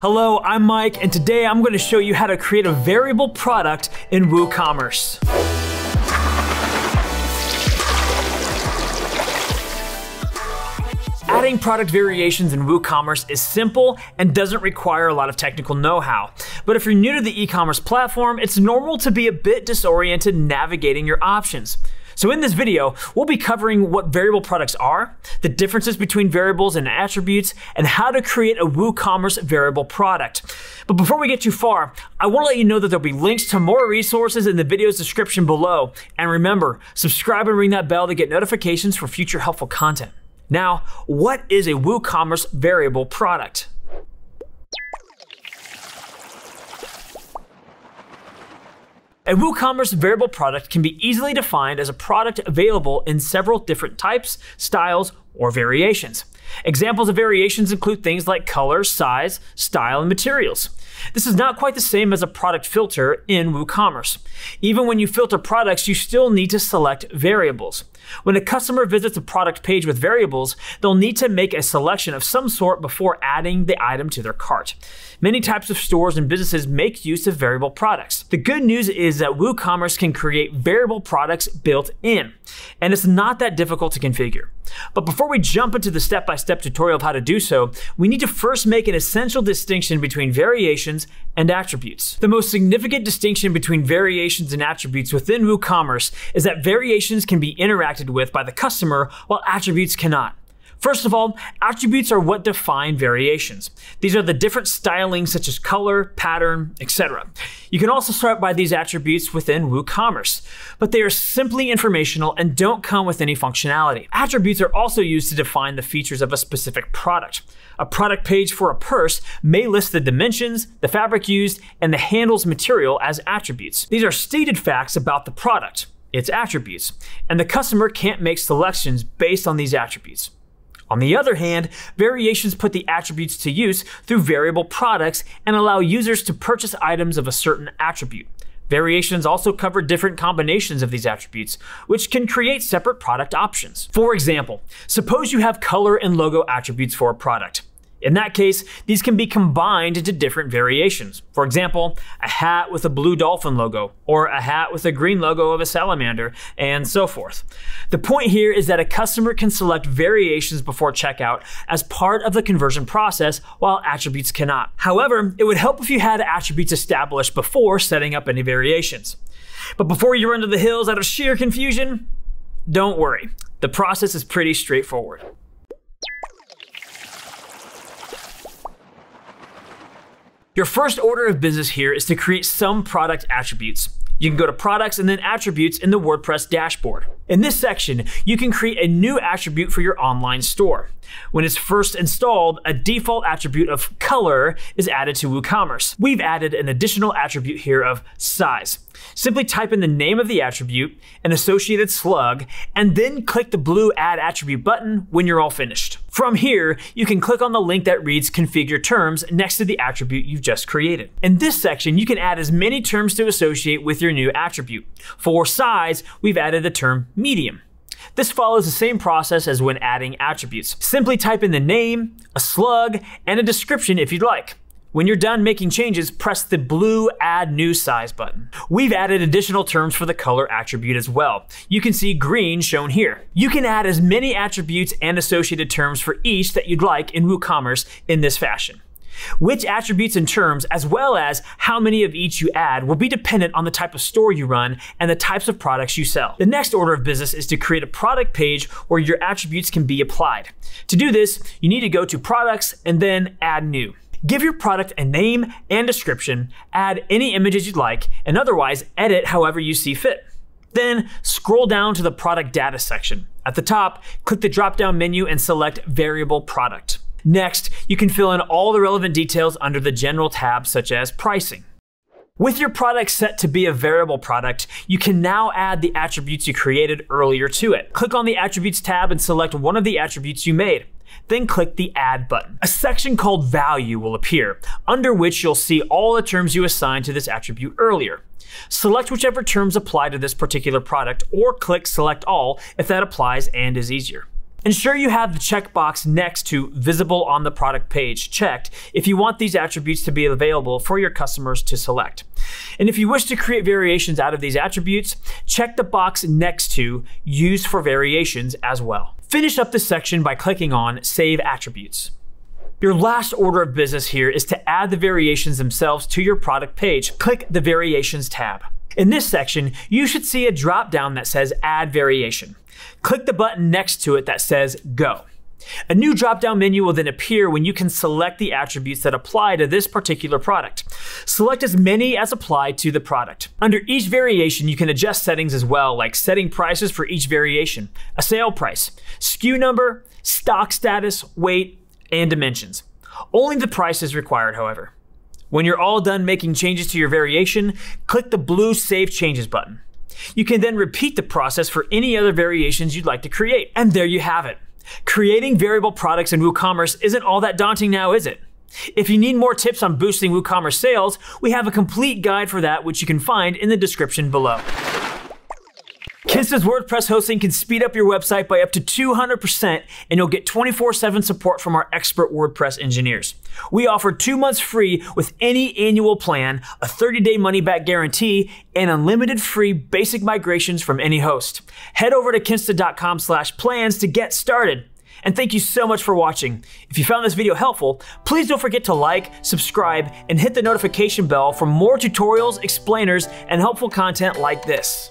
Hello, I'm Mike, and today I'm going to show you how to create a variable product in WooCommerce. Adding product variations in WooCommerce is simple and doesn't require a lot of technical know-how. But if you're new to the e-commerce platform, it's normal to be a bit disoriented navigating your options. So in this video, we'll be covering what variable products are, the differences between variables and attributes, and how to create a WooCommerce variable product. But before we get too far, I want to let you know that there'll be links to more resources in the video's description below. And remember, subscribe and ring that bell to get notifications for future helpful content. Now, what is a WooCommerce variable product? A WooCommerce variable product can be easily defined as a product available in several different types, styles, or variations. Examples of variations include things like color, size, style, and materials. This is not quite the same as a product filter in WooCommerce. Even when you filter products, you still need to select variables. When a customer visits a product page with variables, they'll need to make a selection of some sort before adding the item to their cart. Many types of stores and businesses make use of variable products. The good news is that WooCommerce can create variable products built in, and it's not that difficult to configure. But before we jump into the step-by-step tutorial of how to do so, we need to first make an essential distinction between variations and attributes. The most significant distinction between variations and attributes within WooCommerce is that variations can be interacted with by the customer while attributes cannot. First of all, attributes are what define variations. These are the different stylings such as color, pattern, etc. You can also sort by these attributes within WooCommerce, but they are simply informational and don't come with any functionality. Attributes are also used to define the features of a specific product. A product page for a purse may list the dimensions, the fabric used, and the handle's material as attributes. These are stated facts about the product, its attributes, and the customer can't make selections based on these attributes. On the other hand, variations put the attributes to use through variable products and allow users to purchase items of a certain attribute. Variations also cover different combinations of these attributes, which can create separate product options. For example, suppose you have color and logo attributes for a product. In that case, these can be combined into different variations. For example, a hat with a blue dolphin logo, or a hat with a green logo of a salamander, and so forth. The point here is that a customer can select variations before checkout as part of the conversion process, while attributes cannot. However, it would help if you had attributes established before setting up any variations. But before you run to the hills out of sheer confusion, don't worry. The process is pretty straightforward. Your first order of business here is to create some product attributes. You can go to products and then attributes in the WordPress dashboard. In this section, you can create a new attribute for your online store. When it's first installed, a default attribute of color is added to WooCommerce. We've added an additional attribute here of size. Simply type in the name of the attribute, an associated slug, and then click the blue Add Attribute button when you're all finished. From here, you can click on the link that reads Configure Terms next to the attribute you've just created. In this section, you can add as many terms to associate with your new attribute. For size, we've added the term medium. This follows the same process as when adding attributes. Simply type in the name, a slug, and a description if you'd like. When you're done making changes, press the blue Add New Size button. We've added additional terms for the color attribute as well. You can see green shown here. You can add as many attributes and associated terms for each that you'd like in WooCommerce in this fashion. Which attributes and terms, as well as how many of each you add, will be dependent on the type of store you run and the types of products you sell. The next order of business is to create a product page where your attributes can be applied. To do this, you need to go to products and then add new. Give your product a name and description, add any images you'd like, and otherwise edit however you see fit. Then scroll down to the product data section. At the top, click the drop-down menu and select variable product. Next, you can fill in all the relevant details under the General tab, such as pricing. With your product set to be a variable product, you can now add the attributes you created earlier to it. Click on the Attributes tab and select one of the attributes you made. Then click the Add button. A section called Value will appear, under which you'll see all the terms you assigned to this attribute earlier. Select whichever terms apply to this particular product, or click Select All if that applies and is easier. Ensure you have the checkbox next to visible on the product page checked if you want these attributes to be available for your customers to select. And if you wish to create variations out of these attributes, check the box next to use for variations as well. Finish up this section by clicking on Save Attributes. Your last order of business here is to add the variations themselves to your product page. Click the Variations tab. In this section, you should see a drop-down that says Add Variation. Click the button next to it that says Go. A new drop-down menu will then appear when you can select the attributes that apply to this particular product. Select as many as apply to the product. Under each variation, you can adjust settings as well, like setting prices for each variation, a sale price, SKU number, stock status, weight, and dimensions. Only the price is required, however. When you're all done making changes to your variation, click the blue Save Changes button. You can then repeat the process for any other variations you'd like to create. And there you have it. Creating variable products in WooCommerce isn't all that daunting now, is it? If you need more tips on boosting WooCommerce sales, we have a complete guide for that, which you can find in the description below. Kinsta's WordPress hosting can speed up your website by up to 200%, and you'll get 24/7 support from our expert WordPress engineers. We offer 2 months free with any annual plan, a 30-day money-back guarantee, and unlimited free basic migrations from any host. Head over to kinsta.com/plans to get started. And thank you so much for watching. If you found this video helpful, please don't forget to like, subscribe, and hit the notification bell for more tutorials, explainers, and helpful content like this.